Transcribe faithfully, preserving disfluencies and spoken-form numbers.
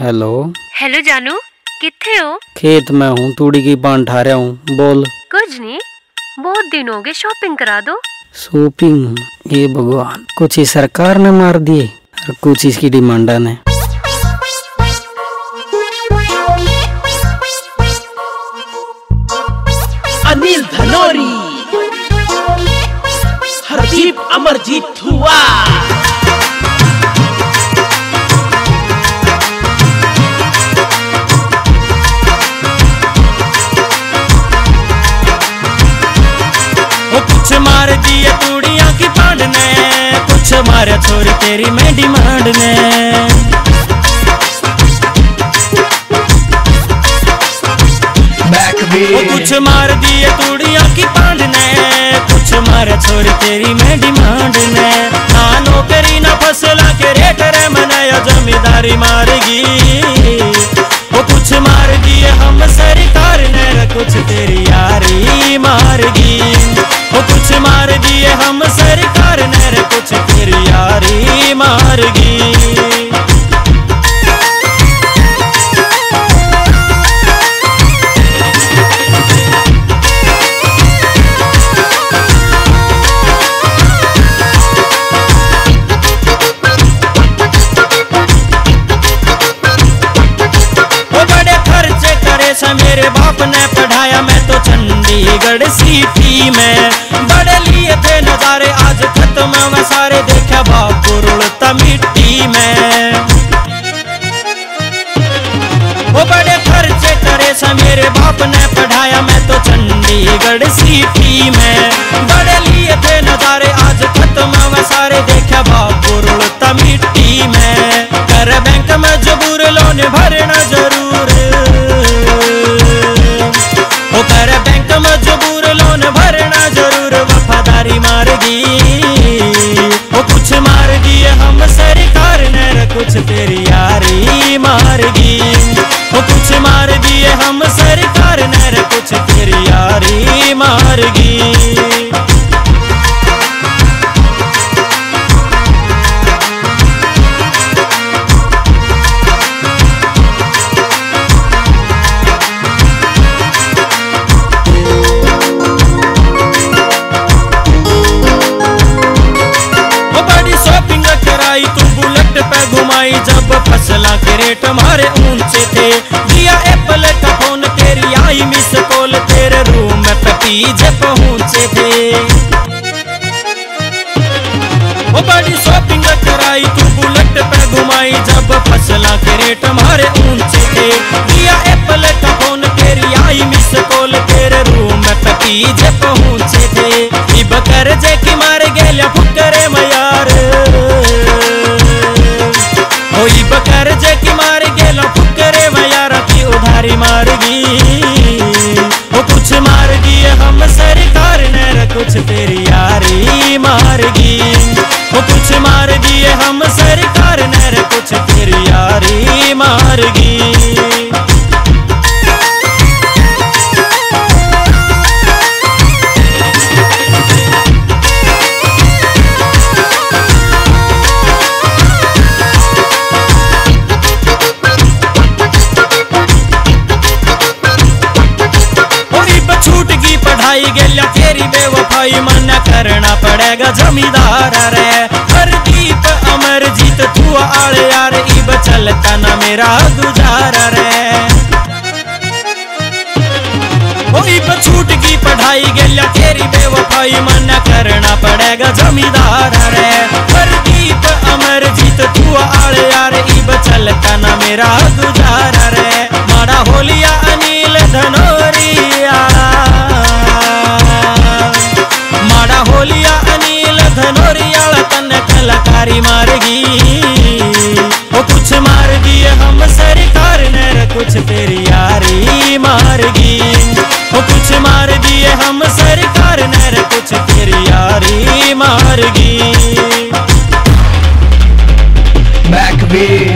Hello hello जानू, किथे हो? खेत में हूँ, तूड़ी की पान ठा रहा हूँ। बोल। कुछ नहीं, बहुत दिन हो गए, शॉपिंग करा दो। शॉपिंग? ये भगवान, कुछ ही सरकार ने मार दिए और कुछ इसकी डिमांड ने। अनिल धनोरी, हरदीप अमरजीत हुआ। कुछ मार दिए तूड़िया की पांड ने, कुछ मारा छोरी तेरी में डिमांड ने। कुछ मार दिए तूड़िया की पांड ने, कुछ मारा छोरी तेरी में डिमांड ने। ना नौकरी ना फसला के रेट रे मनाया जमींदारी मारगी। वो कुछ मार दिए हम सरकार ने, कुछ तेरी यारी मारगी। वो कुछ मार दिए हम सरकार ने, कुछ तेरी यारी मारगी। मेरे बाप ने पढ़ाया मैं तो चंडीगढ़ सिटी में, बड़े लिए थे नजारे आज खत्म में सारे, देखा बाप रुलता मिट्टी में। वो बड़े खर्चे करे सा मेरे बाप ने पढ़ाया मैं तो चंडीगढ़ सिटी में, बड़े लिए थे नजारे आज खत्म में सारे, देखा बाप रुलता मिट्टी में। कर बैंक मजबूर लोन भरना जरूर, मजबूर लोन भरना जरूर, वफादारी मारगी। वो कुछ मार दिए हम सरकार ने, कुछ तेरी यारी मारगी। वो कुछ मार दिए हम सरकार ने, कुछ तेरी यारी मारगी। जब फसला के रेट हमारे ऊंचे थे, दिया एप्पल का फोन तेरी आई मिस कॉल, तेरे रूम में पतीजे पहुंचे थे। वो बड़ी शॉपिंग कराई तू बुलेट पे घुमाई, जब फसला के रेट हमारे ऊंचे थे, दिया एप्पल का फोन तेरी आई मिस कॉल, तेरे रूम में पतीजे पहुंचे थे। इब कर्जे की मार गेल्या फुकरे में यार, कर्जे की मार गेलो फुकरे यारा की उधारी मारगी। वो कुछ मार दिए हम सरकार ने, कुछ तेरी यारी मारगी। वो कुछ मार दिए हम सरकार ने, कुछ तेरी यारी मारगी। तेरी बेवफाई मना करना पड़ेगा जमींदार रे, हरदीप अमरजीत तू आले यार, इब चलता ना मेरा गुजारा रे। इब छूट की पढ़ाई गेल्या तेरी बेवफाई मना करना पड़ेगा जमींदार रे, हरदीप अमरजीत तू आले यार, इब चलता ना मेरा गुजारा रे। माड़ा होलिया अनिल धनोरी, होलिया अनिल धनोरी तन्ने कलाकारी मारगी। वो कुछ मार दिए हम सरकार ने, कुछ तेरी यारी मारगी। वो कुछ मार दिए हम सरकार ने, कुछ तेरी यारी मारगी। बैकबी।